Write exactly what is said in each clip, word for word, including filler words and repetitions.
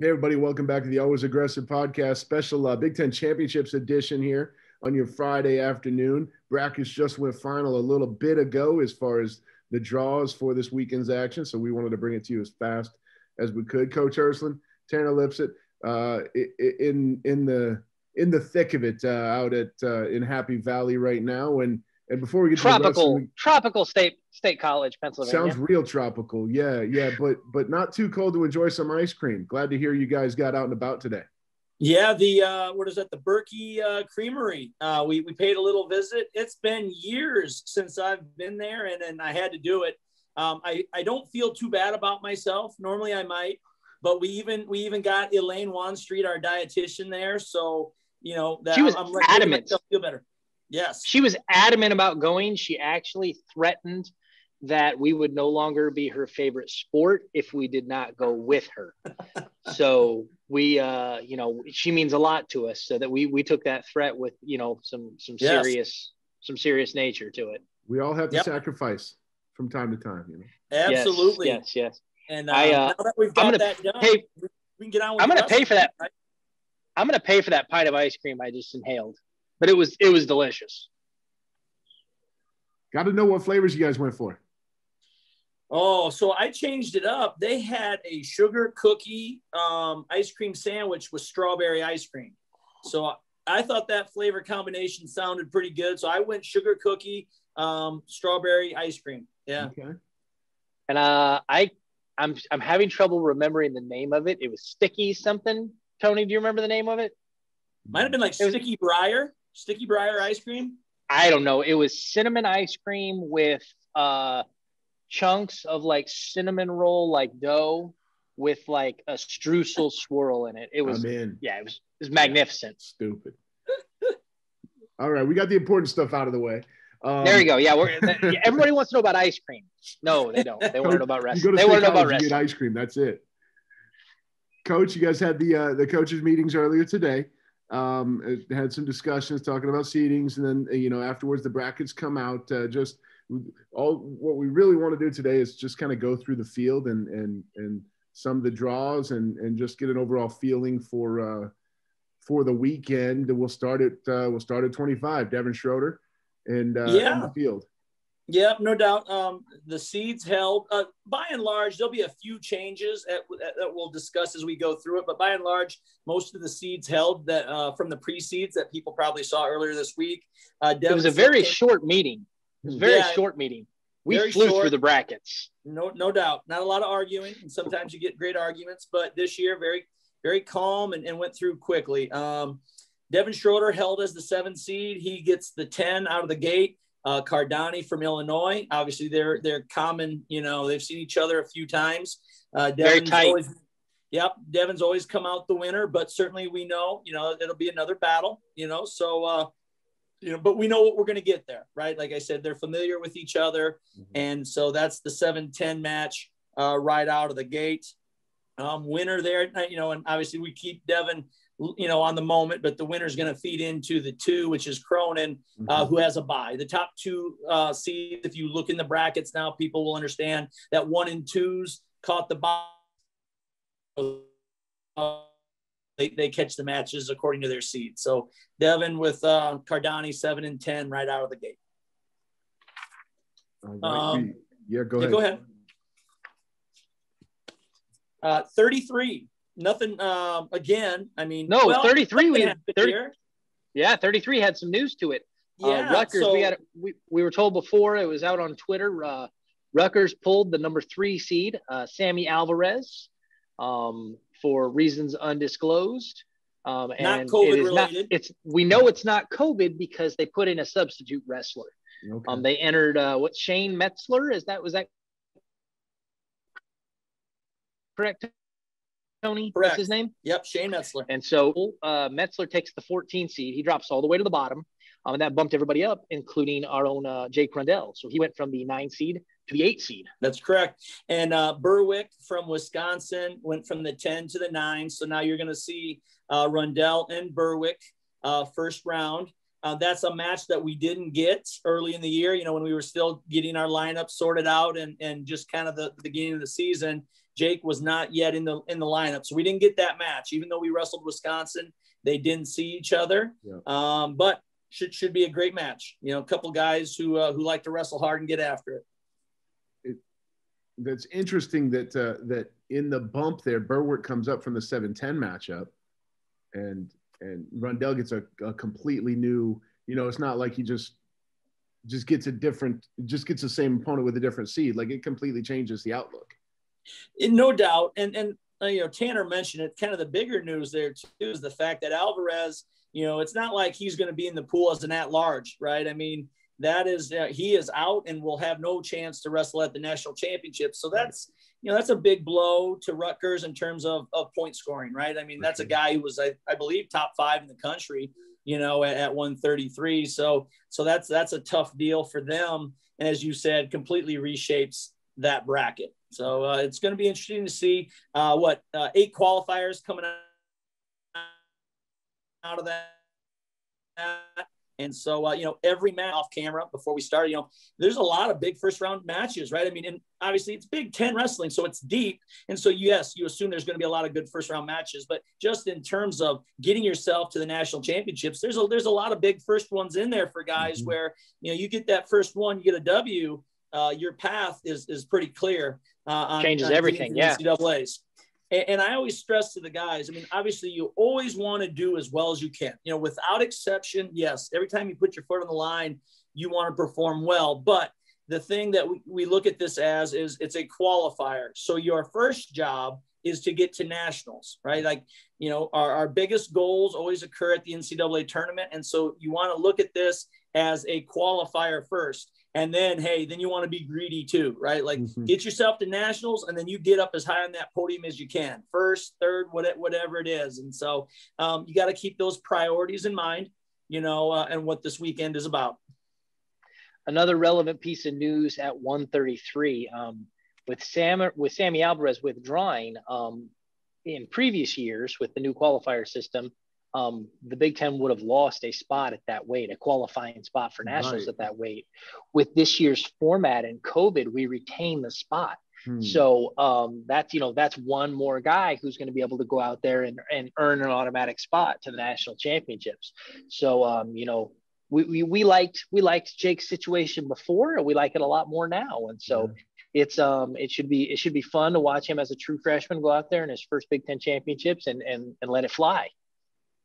Hey, everybody. Welcome back to the Always Aggressive Podcast, special uh, Big Ten Championships edition here on your Friday afternoon. Brackets just went final a little bit ago as far as the draws for this weekend's action, so we wanted to bring it to you as fast as we could. Coach Ersland, Tanner Lipset, uh, in in the in the thick of it uh, out at uh, in Happy Valley right now, and and before we get tropical, to the tropical state state college, Pennsylvania. Sounds real tropical. Yeah. Yeah. But, but not too cold to enjoy some ice cream. Glad to hear you guys got out and about today. Yeah. The, uh, what is that? The Berkey uh, Creamery. Uh, we, we paid a little visit. It's been years since I've been there and, and I had to do it. Um, I, I don't feel too bad about myself. Normally I might, but we even, we even got Elaine Wanstreet, our dietitian there. So, you know, that she was I'm adamant. I feel better. Yes. She was adamant about going. She actually threatened that we would no longer be her favorite sport if we did not go with her. So we, uh, you know, she means a lot to us, so that we, we took that threat with, you know, some, some yes. serious, some serious nature to it. We all have to yep. sacrifice from time to time, you know? Absolutely. Yes. Yes. yes. And uh, I, uh, now that we've got I'm gonna that done, pay, we can get on with I'm going to pay for that. Right? I'm going to pay for that pint of ice cream I just inhaled. But it was it was delicious. Got to know what flavors you guys went for. Oh, so I changed it up. They had a sugar cookie um, ice cream sandwich with strawberry ice cream. So I, I thought that flavor combination sounded pretty good. So I went sugar cookie, um, strawberry ice cream. Yeah. Okay. And uh, I I'm I'm having trouble remembering the name of it. It was sticky something. Tony, do you remember the name of it? Might have been like was, sticky briar. Sticky briar ice cream? I don't know. It was cinnamon ice cream with uh, chunks of like cinnamon roll, like dough with like a streusel swirl in it. It was, I'm in. yeah, it was, it was magnificent. Stupid. All right. We got the important stuff out of the way. Um, there you go. Yeah. We're, that, everybody wants to know about ice cream. No, they don't. They want to know about wrestling. They want to know about wrestling. Ice cream. That's it. Coach, you guys had the, uh, the coaches meetings earlier today. Um, had some discussions talking about seedings, and then, you know, afterwards the brackets come out. Uh, just all what we really want to do today is just kind of go through the field and, and, and some of the draws and, and just get an overall feeling for, uh, for the weekend. We'll start at, uh, we'll start at twenty-five, Devin Schroder and, uh, yeah. the field. Yeah, no doubt. Um, the seeds held, uh, by and large, there'll be a few changes at, at, that we'll discuss as we go through it. But by and large, most of the seeds held that uh, from the pre-seeds that people probably saw earlier this week. Uh, it was a very came, short meeting. It was a very yeah, short meeting. We flew short, through the brackets. No, no doubt. Not a lot of arguing. And sometimes you get great arguments. But this year, very, very calm and, and went through quickly. Um, Devin Schroder held as the seven seed. He gets the ten out of the gate. Uh, Cardani from Illinois, obviously they're they're common, you know, they've seen each other a few times. Uh, Very tight. Always, yep, Devin's always come out the winner, but certainly we know, you know, it'll be another battle, you know, so, uh, you know, but we know what we're going to get there, right? Like I said, they're familiar with each other, mm-hmm. and so that's the seven ten match uh, right out of the gate. Um, winner there, you know, and obviously we keep Devin, you know, on the moment, but the winner's going to feed into the two, which is Cronin, uh, mm-hmm. who has a bye. The top two uh, seeds, if you look in the brackets now, people will understand that one and twos caught the bye. They, they catch the matches according to their seed. So Devin with uh, Cardani, seven and ten right out of the gate. Right. Um, yeah, go ahead. Yeah, go ahead. Uh, thirty-three. Nothing um, again. I mean, no, well, thirty-three. We had thirty, yeah, thirty-three had some news to it. Yeah, uh, Rutgers. So, we had we, we were told before, it was out on Twitter. Uh, Rutgers pulled the number three seed, uh, Sammy Alvarez, um, for reasons undisclosed. Um, and not COVID it is related. Not, it's we know it's not COVID because they put in a substitute wrestler. Okay. Um, they entered uh, what Shane Metzler is that was that correct? Tony, Correct. That's his name? Yep, Shane Metzler. And so uh, Metzler takes the fourteen seed. He drops all the way to the bottom, um, and that bumped everybody up, including our own uh, Jake Rundell. So he went from the nine seed to the eight seed. That's correct. And uh, Burwick from Wisconsin went from the ten to the nine. So now you're going to see uh, Rundell and Burwick uh, first round. Uh, that's a match that we didn't get early in the year, you know, when we were still getting our lineup sorted out and, and just kind of the, the beginning of the season. Jake was not yet in the in the lineup, so we didn't get that match. Even though we wrestled Wisconsin, they didn't see each other. Yeah. Um, but should should be a great match. You know, a couple guys who uh, who like to wrestle hard and get after it. it that's interesting that uh, that in the bump there, Burwick comes up from the seven ten matchup, and and Rundell gets a, a completely new. You know, it's not like he just. just gets a different, just gets the same opponent with a different seed. Like it completely changes the outlook. In no doubt. And, and, uh, you know, Tanner mentioned it, kind of the bigger news there too, is the fact that Alvarez, you know, it's not like he's going to be in the pool as an at-large, right? I mean, that is, uh, he is out and will have no chance to wrestle at the national championship. So that's, you know, that's a big blow to Rutgers in terms of, of point scoring, right? I mean, that's a guy who was, I, I believe, top five in the country, you know, at, at one thirty-three. So, so that's, that's a tough deal for them. And as you said, completely reshapes that bracket. So uh, it's going to be interesting to see uh, what uh, eight qualifiers coming out of that. And so, uh, you know, every match off camera before we start, you know, there's a lot of big first round matches, right? I mean, and obviously it's Big Ten wrestling, so it's deep. And so, yes, you assume there's going to be a lot of good first round matches, but just in terms of getting yourself to the national championships, there's a, there's a lot of big first ones in there for guys mm-hmm. where, you know, you get that first one, you get a W, uh, your path is, is pretty clear. Uh, on, Changes on everything. Yeah. N C double A's. And I always stress to the guys, I mean, obviously you always want to do as well as you can, you know, without exception. Yes. Every time you put your foot on the line, you want to perform well. But the thing that we, we look at this as is it's a qualifier. So your first job is to get to nationals, right? Like, you know, our, our biggest goals always occur at the N C double A tournament. And so you want to look at this as a qualifier first. And then, hey, then you want to be greedy too, right? Like mm-hmm. get yourself to nationals and then you get up as high on that podium as you can. First, third, whatever it is. And so um, you got to keep those priorities in mind, you know, uh, and what this weekend is about. Another relevant piece of news at one thirty-three um, with Sam, with Sammy Alvarez withdrawing um, in previous years with the new qualifier system, Um, the Big Ten would have lost a spot at that weight, a qualifying spot for nationals right. at that weight. With this year's format and COVID, we retain the spot. Hmm. So um, that's, you know, that's one more guy who's going to be able to go out there and, and earn an automatic spot to the national championships. So, um, you know, we, we, we liked, we liked Jake's situation before and we like it a lot more now. And so yeah. it's, um, it should be, it should be fun to watch him as a true freshman go out there in his first Big Ten championships and, and, and let it fly.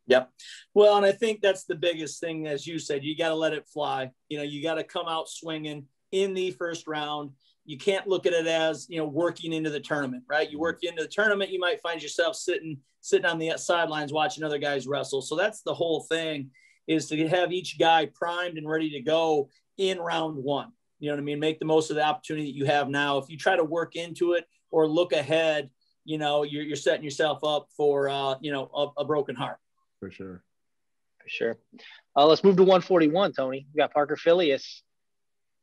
Yep. Well, and I think that's the biggest thing, as you said, you got to let it fly. You know, you got to come out swinging in the first round. You can't look at it as, you know, working into the tournament, right? You work into the tournament, you might find yourself sitting, sitting on the sidelines, watching other guys wrestle. So that's the whole thing, is to have each guy primed and ready to go in round one. You know what I mean? Make the most of the opportunity that you have now. If you try to work into it or look ahead, you know, you're, you're setting yourself up for, uh, you know, a, a broken heart. For sure. For sure. Uh, let's move to one forty-one, Tony. We got Parker Filius.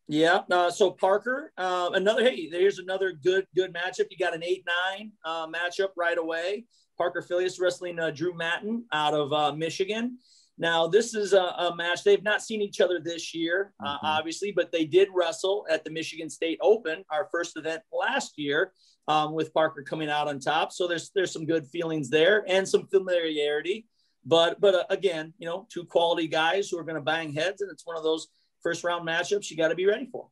Yeah. Uh, so Parker, uh, another, hey, there's another good, good matchup. You got an eight nine uh, matchup right away. Parker Filius wrestling uh, Drew Mattin out of uh, Michigan. Now, this is a, a match. They've not seen each other this year, mm-hmm. uh, obviously, but they did wrestle at the Michigan State Open, our first event last year, um, with Parker coming out on top. So there's, there's some good feelings there and some familiarity. But, but uh, again, you know, two quality guys who are going to bang heads, and it's one of those first round matchups you got to be ready for.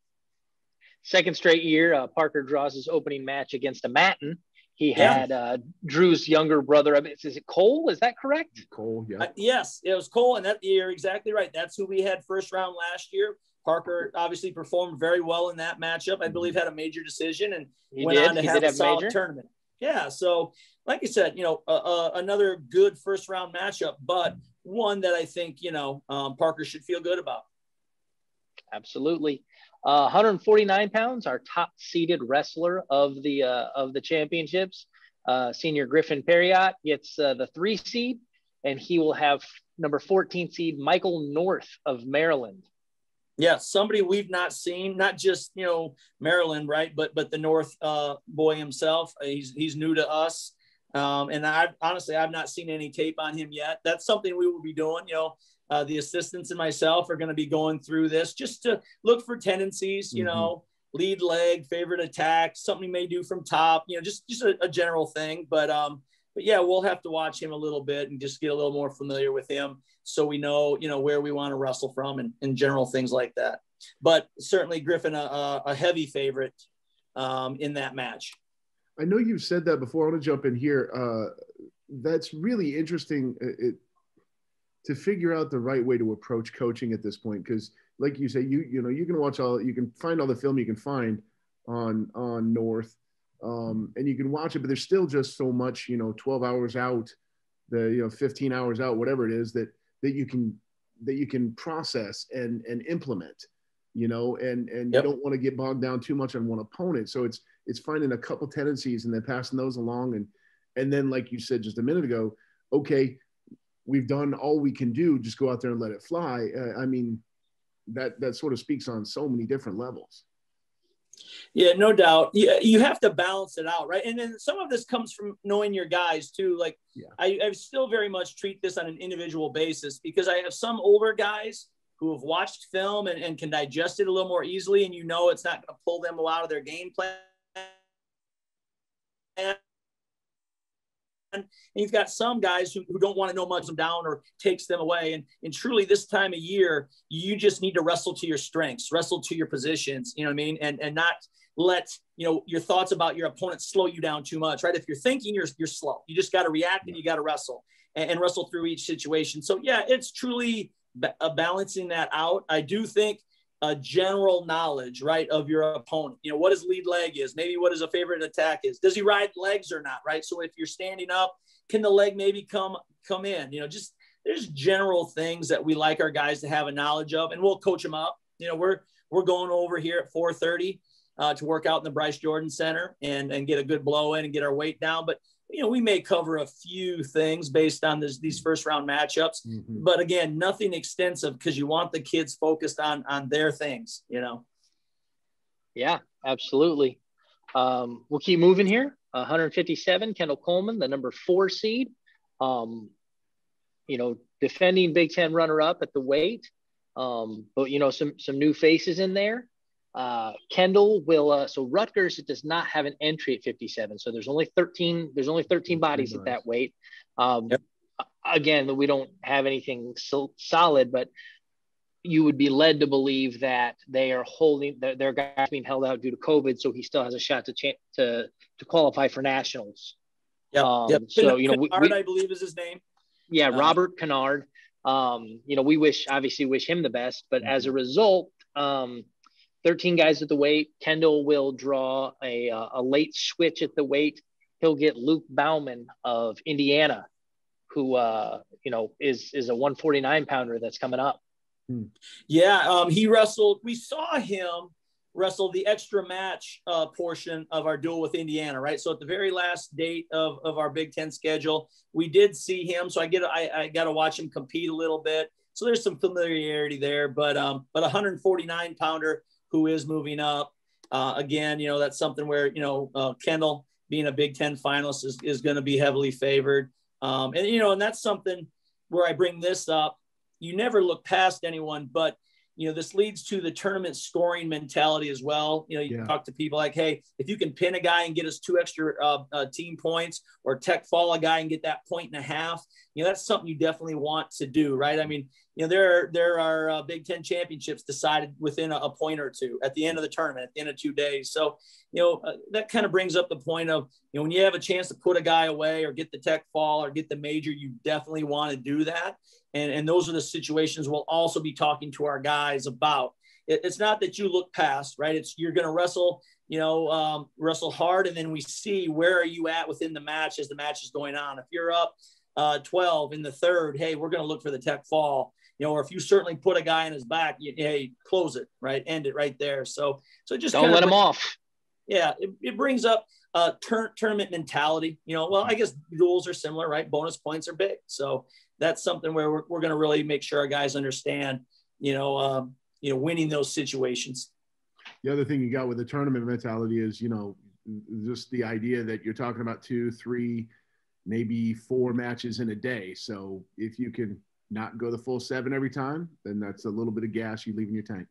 Second straight year, uh, Parker draws his opening match against a Mattin. He yeah. had uh, Drew's younger brother. I mean, is it Cole? Is that correct? Cole, yeah. Uh, yes, it was Cole, and that you're exactly right. That's who we had first round last year. Parker obviously performed very well in that matchup. I believe had a major decision and he went did. on to he have a have solid major. tournament. Yeah, so like I said, you know, uh, uh, another good first round matchup, but one that I think, you know, um, Parker should feel good about. Absolutely. Uh, one forty-nine pounds, our top seeded wrestler of the uh, of the championships. Uh, senior Griffin Parriott gets uh, the three seed, and he will have number fourteen seed Michael North of Maryland. Yeah, somebody we've not seen, not just, you know, Maryland, right, but but the North uh, boy himself. He's he's new to us, um, and I honestly I've not seen any tape on him yet. That's something we will be doing. You know, uh, the assistants and myself are going to be going through this just to look for tendencies. You mm-hmm. know, lead leg, favorite attack, something he may do from top, you know, just, just a, a general thing. But, um, but yeah, we'll have to watch him a little bit and just get a little more familiar with him, so we know, you know, where we want to wrestle from and, and general things like that. But certainly Griffin, a, a heavy favorite um, in that match. I know you've said that before. I want to jump in here. Uh, that's really interesting it, to figure out the right way to approach coaching at this point. Because like you say, you, you know, you can watch all, you can find all the film you can find on, on North um, and you can watch it, but there's still just so much, you know, twelve hours out, the, you know, fifteen hours out, whatever it is that, that you can, that you can process and, and implement, you know, and, and yep. you don't want to get bogged down too much on one opponent. So it's, it's finding a couple tendencies and then passing those along. And, and then, like you said just a minute ago, okay, we've done all we can do, just go out there and let it fly. Uh, I mean, that, that sort of speaks on so many different levels. Yeah, no doubt. Yeah, you have to balance it out, right? And then some of this comes from knowing your guys too. Like yeah. I, I still very much treat this on an individual basis, because I have some older guys who have watched film and, and can digest it a little more easily. And you know, it's not going to pull them out of their game plan. And you've got some guys who, who don't want to know much of them down or takes them away. And, and truly this time of year, you just need to wrestle to your strengths, wrestle to your positions, you know what I mean? And, and not let, you know, your thoughts about your opponent slow you down too much, right? If you're thinking you're, you're slow, you just got to react and you got to wrestle and, and wrestle through each situation. So yeah, it's truly ba- balancing that out. I do think a general knowledge, right, of your opponent, you know, what his lead leg is, maybe what his favorite attack is, does he ride legs or not, right? So if you're standing up, can the leg maybe come come in, you know, just there's general things that we like our guys to have a knowledge of, and we'll coach them up. You know, we're we're going over here at four thirty uh, to work out in the Bryce Jordan Center and and get a good blow in and get our weight down. But you know, we may cover a few things based on this, these first round matchups, mm-hmm. but again, nothing extensive, because you want the kids focused on, on their things, you know? Yeah, absolutely. Um, we'll keep moving here. one fifty-seven, Kendall Coleman, the number four seed, um, you know, defending Big Ten runner up at the weight. Um, but you know, some, some new faces in there. Uh, Kendall will, uh, so Rutgers, it does not have an entry at fifty-seven. So there's only thirteen, there's only thirteen bodies nice. At that weight. Um, yep. Again, we don't have anything so solid, but you would be led to believe that they are holding their, their guys being held out due to COVID. So he still has a shot to cha- to, to qualify for nationals. Yeah. Um, yep. So, you know, we, Canard, we, I believe is his name. Yeah. Um, Robert Canard. Um, you know, we wish, obviously wish him the best, but as a result, um, thirteen guys at the weight. Kendall will draw a, uh, a late switch at the weight. He'll get Luke Bauman of Indiana, who, uh, you know, is, is a one forty-nine pounder that's coming up. Yeah. Um, he wrestled, we saw him wrestle the extra match uh, portion of our duel with Indiana, right? So at the very last date of, of our Big Ten schedule, we did see him. So I get, I, I got to watch him compete a little bit. So there's some familiarity there, but, um, but one forty-nine pounder, who is moving up uh, again, you know, that's something where, you know, uh, Kendall being a Big Ten finalist is, is going to be heavily favored. Um, and, you know, and that's something where I bring this up. You never look past anyone, but, you know, this leads to the tournament scoring mentality as well. You know, you yeah. talk to people like, hey, if you can pin a guy and get us two extra uh, uh, team points, or tech fall a guy and get that point and a half, you know, that's something you definitely want to do. Right. I mean, you know, there are, there are uh, Big Ten championships decided within a, a point or two at the end of the tournament, at the end of two days. So, you know, uh, that kind of brings up the point of, you know, when you have a chance to put a guy away or get the tech fall or get the major, you definitely want to do that. And, and those are the situations we'll also be talking to our guys about. It, it's not that you look past, right? It's you're going to wrestle, you know, um, wrestle hard. And then we see where are you at within the match as the match is going on. If you're up uh, twelve in the third, hey, we're going to look for the tech fall. You know, or if you certainly put a guy in his back, you, hey, close it, right? End it right there. So, so just don't let him off. Yeah, it, it brings up uh, tur- tournament mentality. You know, well, I guess duels are similar, right? Bonus points are big, so that's something where we're, we're going to really make sure our guys understand. You know, um, you know, winning those situations. The other thing you got with the tournament mentality is, you know, just the idea that you're talking about two, three, maybe four matches in a day. So if you can not go the full seven every time, then that's a little bit of gas you leave in your tank.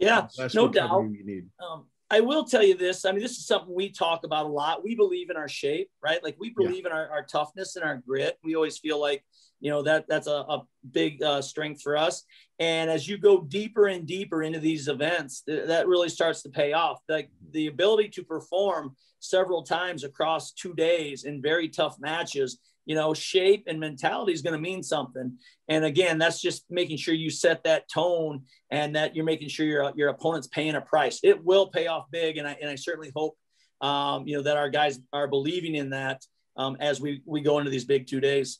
Yeah, That's no doubt. You need. Um, I will tell you this. I mean, this is something we talk about a lot. We believe in our shape, right? Like we believe yeah. in our, our toughness and our grit. We always feel like, you know, that that's a, a big uh, strength for us. And as you go deeper and deeper into these events, th- that really starts to pay off. Like the ability to perform several times across two days in very tough matches, you know, shape and mentality is going to mean something. And again, that's just making sure you set that tone and that you're making sure your, your opponent's paying a price. It will pay off big. And I, and I certainly hope, um, you know, that our guys are believing in that um, as we, we go into these big two days.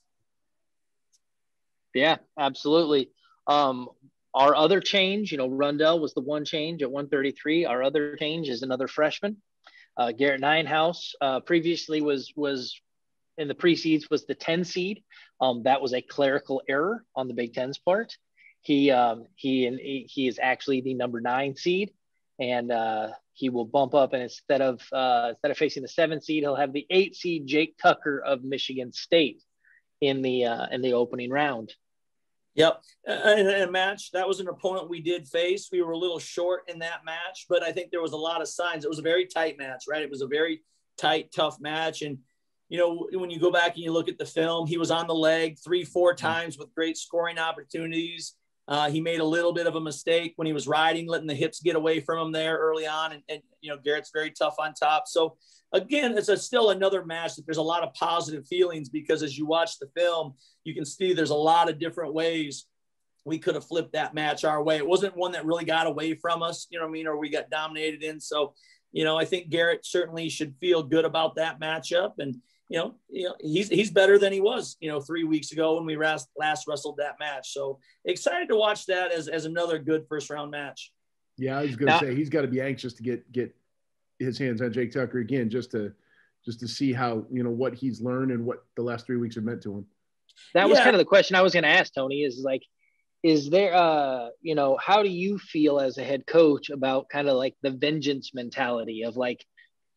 Yeah, absolutely. Um, our other change, you know, Rundell was the one change at one thirty-three. Our other change is another freshman, uh, Garrett Ninehouse, uh, previously was, was, in the pre-seeds was the ten seed. Um, that was a clerical error on the Big Ten's part. He um, he and he, he is actually the number nine seed, and uh, he will bump up. And instead of uh, instead of facing the seven seed, he'll have the eight seed Jake Tucker of Michigan State in the uh, in the opening round. Yep, in a match that was an opponent we did face. We were a little short in that match, but I think there was a lot of signs. It was a very tight match, right? It was a very tight, tough match, and. You know, when you go back and you look at the film, he was on the leg three, four times with great scoring opportunities. Uh, he made a little bit of a mistake when he was riding, letting the hips get away from him there early on. And, and you know, Garrett's very tough on top. So, again, it's a, still another match that there's a lot of positive feelings because as you watch the film, you can see there's a lot of different ways we could have flipped that match our way. It wasn't one that really got away from us, you know what I mean, or we got dominated in. So, you know, I think Garrett certainly should feel good about that matchup. And, You know, you know, he's he's better than he was, you know, three weeks ago when we last, last wrestled that match. So excited to watch that as as another good first round match. Yeah, I was going to say he's got to be anxious to get get his hands on Jake Tucker again, just to just to see how, you know, what he's learned and what the last three weeks have meant to him. That was yeah. kind of the question I was going to ask, Tony, is like, is there, uh, you know, how do you feel as a head coach about kind of like the vengeance mentality of like,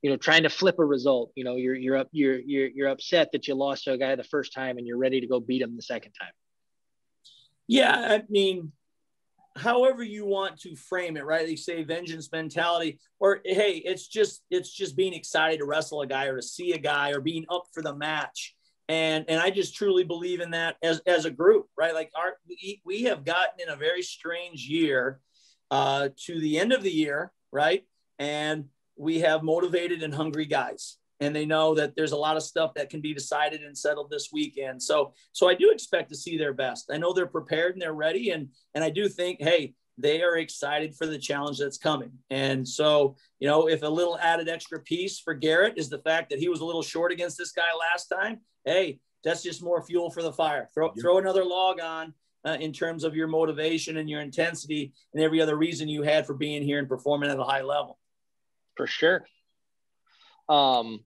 you know, trying to flip a result, you know, you're, you're up, you're, you're, you're upset that you lost to a guy the first time and you're ready to go beat him the second time. Yeah. I mean, however you want to frame it, right. They say vengeance mentality or, hey, it's just, it's just being excited to wrestle a guy or to see a guy or being up for the match. And, and I just truly believe in that as, as a group, right? Like our, we, we have gotten in a very strange year uh, to the end of the year. Right. And, we have motivated and hungry guys, and they know that there's a lot of stuff that can be decided and settled this weekend. So, so I do expect to see their best. I know they're prepared and they're ready. And, and I do think, hey, they are excited for the challenge that's coming. And so, you know, if a little added extra piece for Garrett is the fact that he was a little short against this guy last time, hey, that's just more fuel for the fire. Throw, yeah. throw another log on uh, in terms of your motivation and your intensity and every other reason you had for being here and performing at a high level. For sure. Um,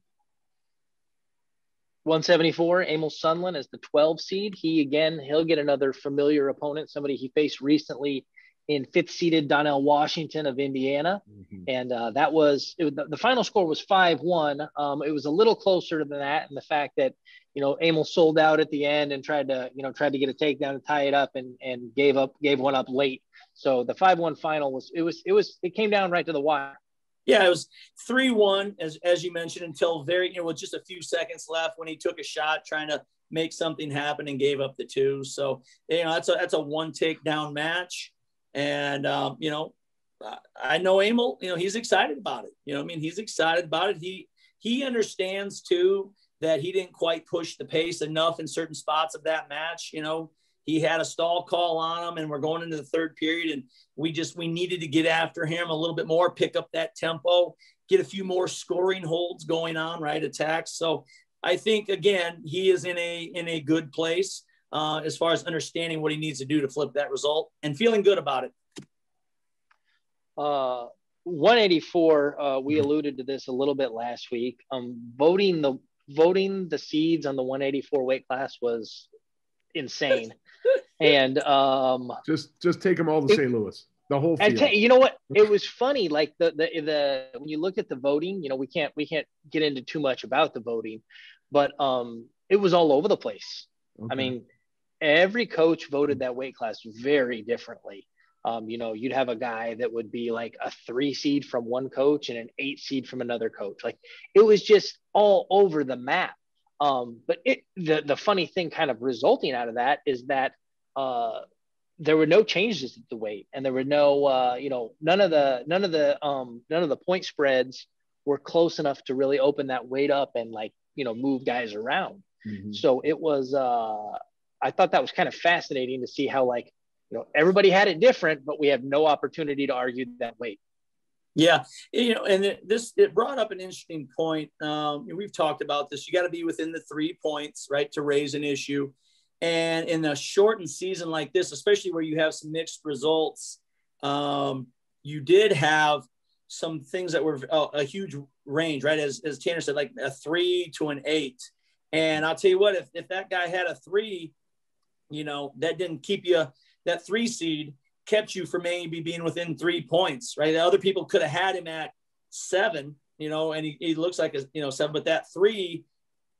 one seventy-four, Emil Soehnlen is the twelve seed. He, again, he'll get another familiar opponent, somebody he faced recently in fifth-seeded Donnell Washington of Indiana. Mm-hmm. And uh, that was, it was – the final score was five one. Um, it was a little closer than that, and the fact that, you know, Emil sold out at the end and tried to, you know, tried to get a takedown and tie it up and, and gave up, gave one up late. So the five one final was – it was, it was, it came down right to the wire. Yeah, it was three one, as as you mentioned, until very, you know, with just a few seconds left when he took a shot trying to make something happen and gave up the two. So, you know, that's a that's a one takedown match. And, um, you know, I know Emil, you know, he's excited about it. You know, I mean, he's excited about it. He he understands, too, that he didn't quite push the pace enough in certain spots of that match. You know, he had a stall call on him, and we're going into the third period, and we just we needed to get after him a little bit more, pick up that tempo, get a few more scoring holds going on, right, attacks. So I think, again, he is in a in a good place uh, as far as understanding what he needs to do to flip that result and feeling good about it. Uh, one eighty-four, uh, we alluded to this a little bit last week. Um, voting the voting the seeds on the one eighty-four weight class was insane. And um just just take them all to Saint Louis, the whole field. And t- you know what, it was funny, like the, the the when you look at the voting, you know, we can't we can't get into too much about the voting, but um it was all over the place. Okay. I mean, every coach voted that weight class very differently. Um, you know, you'd have a guy that would be like a three seed from one coach and an eight seed from another coach. Like, it was just all over the map. Um, but it, the, the funny thing kind of resulting out of that is that uh, there were no changes at the weight, and there were no, uh, you know, none of the, none of the, um, none of the point spreads were close enough to really open that weight up and, like, you know, move guys around. Mm-hmm. So it was, uh, I thought that was kind of fascinating to see how, like, you know, everybody had it different, but we have no opportunity to argue that weight. Yeah. You know, and it, this, it brought up an interesting point. Um, and we've talked about this. You got to be within the three points, right, to raise an issue. And in a shortened season like this, especially where you have some mixed results, um, you did have some things that were uh, a huge range, right? As, as Tanner said, like a three to an eight. And I'll tell you what, if, if that guy had a three, you know, that didn't keep you, that three seed kept you from maybe being within three points, right? The other people could have had him at seven, you know, and he, he looks like, a, you know, seven, but that three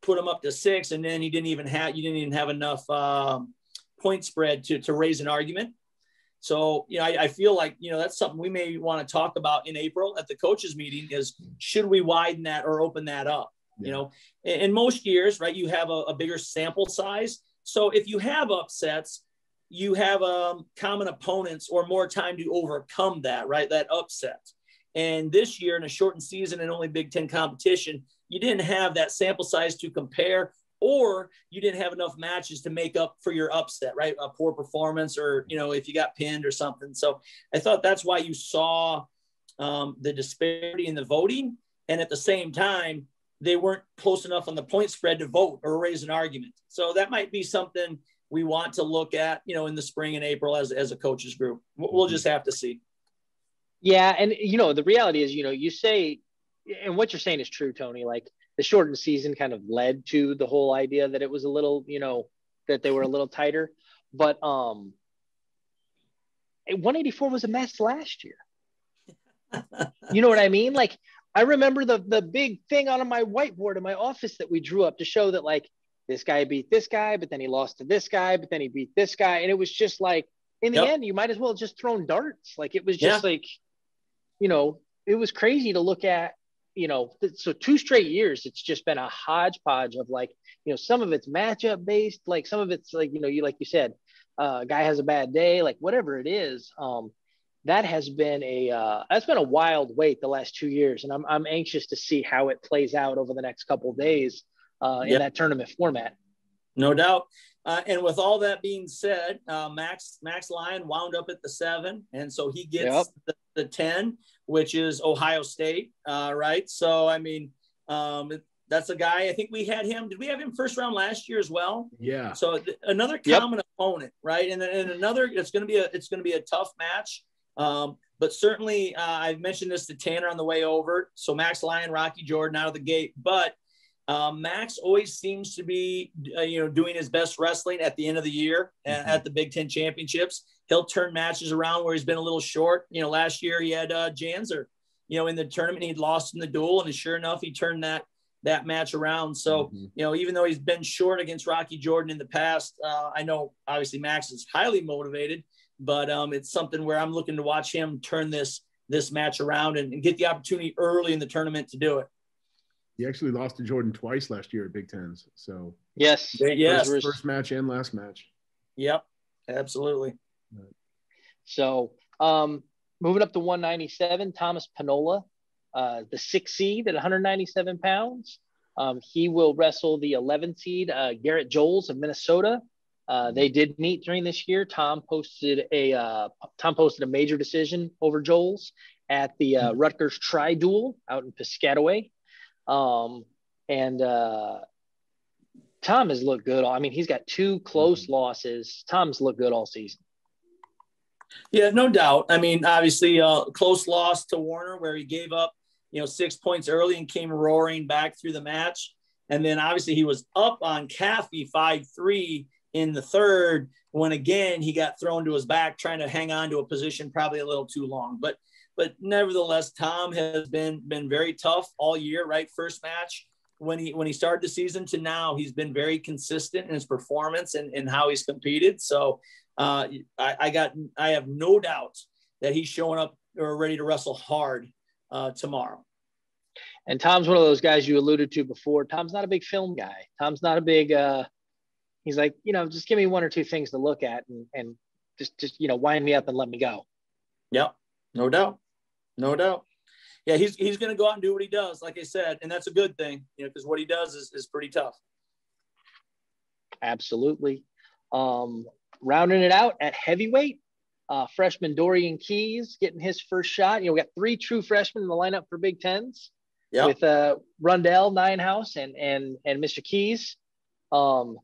put him up to six. And then he didn't even have, you didn't even have enough um, point spread to, to raise an argument. So, you know, I, I feel like, you know, that's something we may want to talk about in April at the coaches meeting is, should we widen that or open that up? You know, in, in most years, right, you have a, a bigger sample size. So if you have upsets, you have um, common opponents or more time to overcome that, right, that upset. And this year, in a shortened season and only Big Ten competition, you didn't have that sample size to compare, or you didn't have enough matches to make up for your upset, right, a poor performance, or, you know, if you got pinned or something. So I thought that's why you saw um, the disparity in the voting. And at the same time, they weren't close enough on the point spread to vote or raise an argument. So that might be something we want to look at, you know, in the spring and April as, as a coaches group. We'll just have to see. Yeah. And, you know, the reality is, you know, you say, and what you're saying is true, Tony, like the shortened season kind of led to the whole idea that it was a little, you know, that they were a little tighter, but um, one eighty-four was a mess last year. You know what I mean? Like, I remember the the big thing on my whiteboard in my office that we drew up to show that, like, this guy beat this guy, but then he lost to this guy, but then he beat this guy. And it was just like, in the yep. end, you might as well have just thrown darts. Like, it was just yeah. like, you know, it was crazy to look at, you know, th- so two straight years, it's just been a hodgepodge of, like, you know, some of it's matchup based, like some of it's like, you know, you, like you said, uh, a guy has a bad day, like whatever it is. Um, That has been a uh, that's been a wild wait the last two years, and I'm I'm anxious to see how it plays out over the next couple of days uh, in yep. that tournament format. No doubt. Uh, and with all that being said, uh, Max Max Lyon wound up at the seven, and so he gets yep. the, the ten, which is Ohio State, uh, right? So I mean, um, that's a guy. I think we had him. Did we have him first round last year as well? Yeah. So th- another common yep. opponent, right? And and another. It's going to be a it's going to be a tough match. Um, but certainly uh, I've mentioned this to Tanner on the way over. So Max Lyon, Rocky Jordan out of the gate, but uh, Max always seems to be, uh, you know, doing his best wrestling at the end of the year mm-hmm. at the Big Ten championships. He'll turn matches around where he's been a little short. You know, last year he had uh, Janzer, you know, in the tournament, he'd lost in the duel, and sure enough, he turned that, that match around. So, mm-hmm. you know, even though he's been short against Rocky Jordan in the past, uh, I know obviously Max is highly motivated, but um, it's something where I'm looking to watch him turn this this match around and, and get the opportunity early in the tournament to do it. He actually lost to Jordan twice last year at Big Tens. So yes, yes, first, first match and last match. Yep, absolutely. Right. So um, moving up to one ninety-seven, Thomas Penola, uh, the sixth seed at one ninety-seven pounds. Um, he will wrestle the eleventh seed, uh, Garrett Joles of Minnesota. Uh, they did meet during this year. Tom posted a uh, Tom posted a major decision over Joles at the uh, Rutgers Tri-Duel out in Piscataway. Um, and uh, Tom has looked good. I mean, he's got two close losses. Tom's looked good all season. Yeah, no doubt. I mean, obviously, uh, close loss to Warner where he gave up, you know, six points early and came roaring back through the match. And then obviously he was up on Caffey five three in the third, when again he got thrown to his back trying to hang on to a position probably a little too long. But but nevertheless, Tom has been been very tough all year, right? First match when he, when he started the season to now, he's been very consistent in his performance and, and how he's competed. So uh, I, I got, I have no doubt that he's showing up or ready to wrestle hard uh, tomorrow. And Tom's one of those guys you alluded to before. Tom's not a big film guy. Tom's not a big, uh, he's like, you know, just give me one or two things to look at and, and just, just, you know, wind me up and let me go. Yep. No doubt. No doubt. Yeah, he's he's going to go out and do what he does, like I said, and that's a good thing, you know, because what he does is, is pretty tough. Absolutely. Um, rounding it out at heavyweight, uh, freshman Dorian Keyes getting his first shot. You know, we got three true freshmen in the lineup for Big Tens. Yep. With uh, Rundell, Ninehouse, and and and Mister Keyes. Um,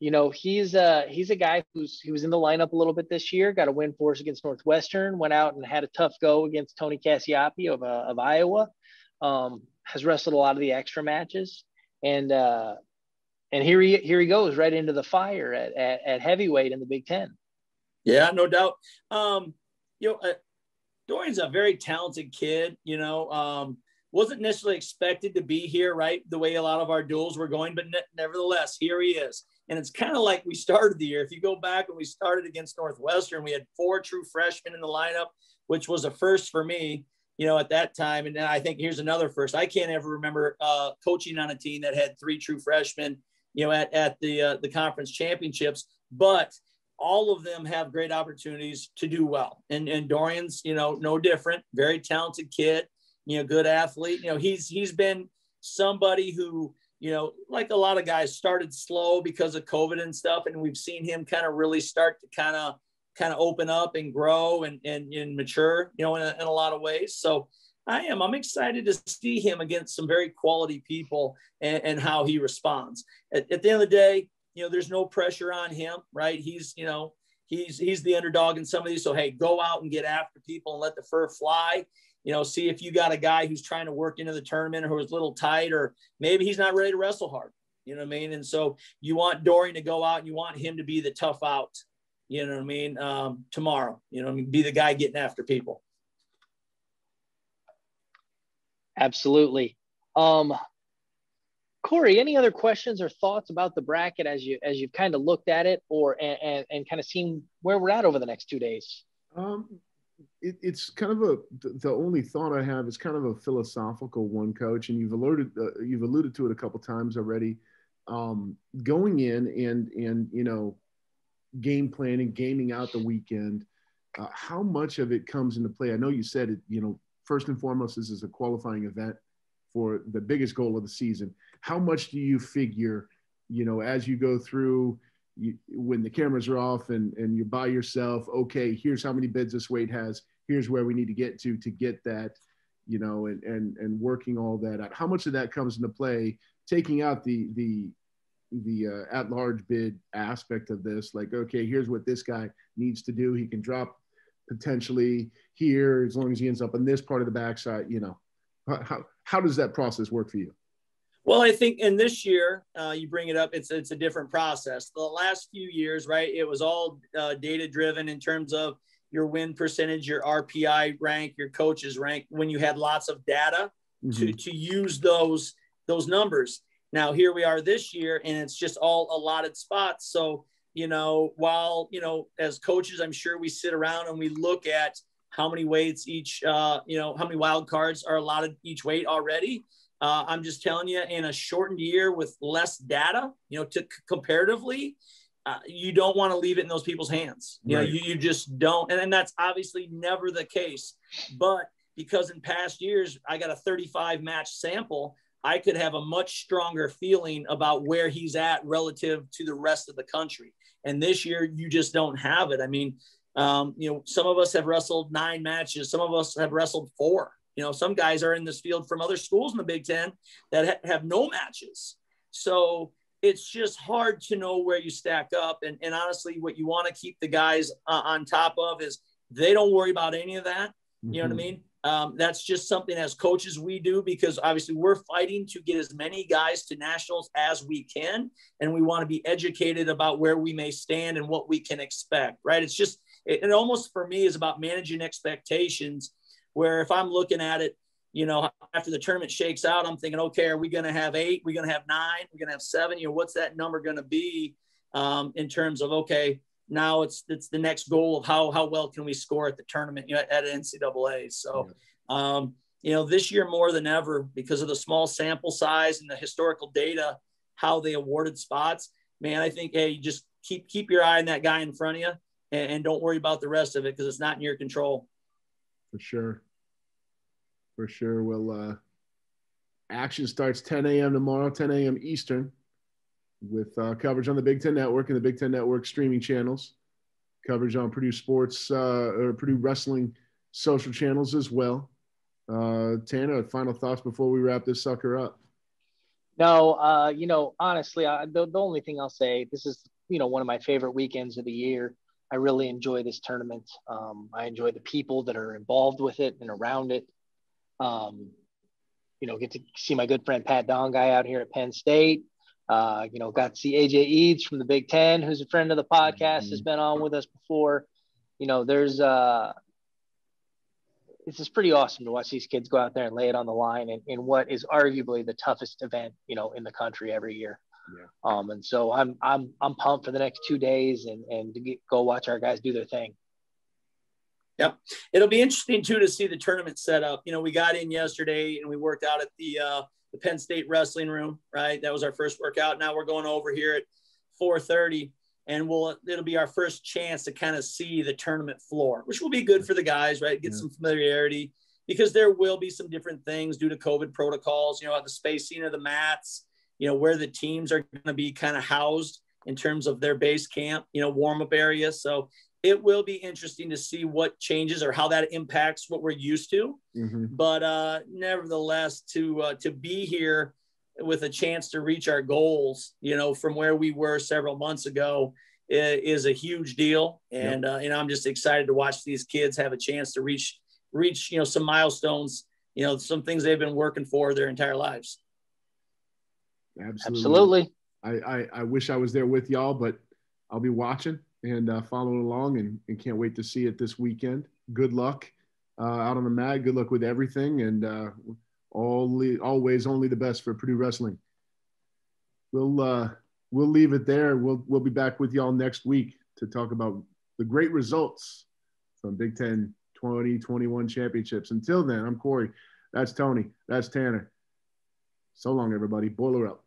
you know, he's uh he's a guy who's he was in the lineup a little bit this year. Got a win for us against Northwestern. Went out and had a tough go against Tony Cassiope of uh, of Iowa. Um, has wrestled a lot of the extra matches, and uh, and here he here he goes right into the fire at at, at heavyweight in the Big Ten. Yeah, no doubt. Um, you know, uh, Dorian's a very talented kid. You know, um, wasn't necessarily expected to be here, right? The way a lot of our duels were going, but ne- nevertheless, here he is. And it's kind of like we started the year. If you go back when we started against Northwestern, we had four true freshmen in the lineup, which was a first for me, you know, at that time. And then I think here's another first. I can't ever remember uh, coaching on a team that had three true freshmen, you know, at, at the uh, the conference championships. But all of them have great opportunities to do well. And and Dorian's, you know, no different. Very talented kid, you know, good athlete. You know, he's he's been somebody who, you know, like a lot of guys, started slow because of COVID and stuff. And we've seen him kind of really start to kind of, kind of open up and grow and, and, and mature, you know, in a, in a lot of ways. So I am, I'm excited to see him against some very quality people and, and how he responds. At, at the end of the day, you know, there's no pressure on him, right? He's, you know, he's, he's the underdog in some of these. So, hey, go out and get after people and let the fur fly. You know, see if you got a guy who's trying to work into the tournament or who's a little tight, or maybe he's not ready to wrestle hard. You know what I mean? And so you want Dorian to go out and you want him to be the tough out, you know what I mean, um, tomorrow. You know what I mean? Be the guy getting after people. Absolutely. Um, Corey, any other questions or thoughts about the bracket as, you, as you've kind of looked at it or and, and, and kind of seen where we're at over the next two days? Um. It, it's kind of a, the only thought I have is kind of a philosophical one, Coach, and you've alluded, uh, you've alluded to it a couple times already, um, going in and, and, you know, game planning, gaming out the weekend, uh, how much of it comes into play? I know you said it, you know, first and foremost, this is a qualifying event for the biggest goal of the season. How much do you figure, you know, as you go through, you, when the cameras are off and, and you're by yourself, okay, here's how many bids this weight has, here's where we need to get to, to get that, you know, and, and, and working all that out. How much of that comes into play, taking out the, the, the uh, at-large bid aspect of this, like, okay, here's what this guy needs to do. He can drop potentially here, as long as he ends up on this part of the backside, you know, how, how does that process work for you? Well, I think in this year, uh, you bring it up, it's it's a different process. The last few years, right, it was all uh, data-driven in terms of your win percentage, your R P I rank, your coach's rank, when you had lots of data mm-hmm. to, to use those, those numbers. Now, here we are this year, and it's just all allotted spots. So, you know, while, you know, as coaches, I'm sure we sit around and we look at how many weights each, uh, you know, how many wild cards are allotted each weight already. Uh, I'm just telling you, in a shortened year with less data, you know, to c- comparatively, uh, you don't want to leave it in those people's hands. You right. know, you, you just don't. And, and that's obviously never the case. But because in past years, I got a thirty-five match sample, I could have a much stronger feeling about where he's at relative to the rest of the country. And this year, you just don't have it. I mean, um, you know, some of us have wrestled nine matches. Some of us have wrestled four. You know, some guys are in this field from other schools in the Big Ten that ha- have no matches. So it's just hard to know where you stack up. And, and honestly, what you want to keep the guys uh, on top of is they don't worry about any of that. Mm-hmm. You know what I mean? Um, that's just something as coaches we do, because obviously we're fighting to get as many guys to nationals as we can. And we want to be educated about where we may stand and what we can expect, right? It's just, it, it almost for me is about managing expectations, where if I'm looking at it, you know, after the tournament shakes out, I'm thinking, okay, are we going to have eight? We're going to have nine? We're going to have seven? You know, what's that number going to be um, in terms of, okay, now it's, it's the next goal of how, how well can we score at the tournament, you know, at N C double A. So, um, you know, this year more than ever, because of the small sample size and the historical data, how they awarded spots, man, I think, hey, just keep, keep your eye on that guy in front of you and, and don't worry about the rest of it, because it's not in your control. For sure. For sure. Well, uh, action starts ten a.m. tomorrow, ten a.m. Eastern, with uh, coverage on the Big Ten Network and the Big Ten Network streaming channels, coverage on Purdue Sports uh, or Purdue Wrestling social channels as well. Uh, Tana, final thoughts before we wrap this sucker up? No, uh, you know, honestly, I, the, the only thing I'll say, this is, you know, one of my favorite weekends of the year. I really enjoy this tournament. Um, I enjoy the people that are involved with it and around it. Um, you know, get to see my good friend Pat Dongai out here at Penn State. Uh, you know, got to see A J Eads from the Big Ten, who's a friend of the podcast, mm-hmm. has been on with us before. You know, there's uh, this is pretty awesome to watch these kids go out there and lay it on the line in, in what is arguably the toughest event, you know, in the country every year. Yeah. Um, and so I'm, I'm, I'm pumped for the next two days and, and to get, go watch our guys do their thing. Yep. It'll be interesting too, to see the tournament set up. You know, we got in yesterday and we worked out at the, uh, the Penn State wrestling room, right? That was our first workout. Now we're going over here at four thirty and we'll, it'll be our first chance to kind of see the tournament floor, which will be good for the guys, right? Get yeah. some familiarity, because there will be some different things due to COVID protocols, you know, the spacing of the mats, you know, where the teams are going to be kind of housed in terms of their base camp, you know, warm-up area. So it will be interesting to see what changes or how that impacts what we're used to. Mm-hmm. But uh, nevertheless, to uh, to be here with a chance to reach our goals, you know, from where we were several months ago is a huge deal. And, yep. uh, and I'm just excited to watch these kids have a chance to reach, reach, you know, some milestones, you know, some things they've been working for their entire lives. Absolutely. Absolutely. I, I, I wish I was there with y'all, but I'll be watching and uh, following along and, and can't wait to see it this weekend. Good luck uh, out on the mat. Good luck with everything. And uh, all, always only the best for Purdue Wrestling. We'll, uh, we'll leave it there. We'll, we'll be back with y'all next week to talk about the great results from Big Ten twenty twenty-one championships. Until then, I'm Corey. That's Tony. That's Tanner. So long, everybody. Boiler up.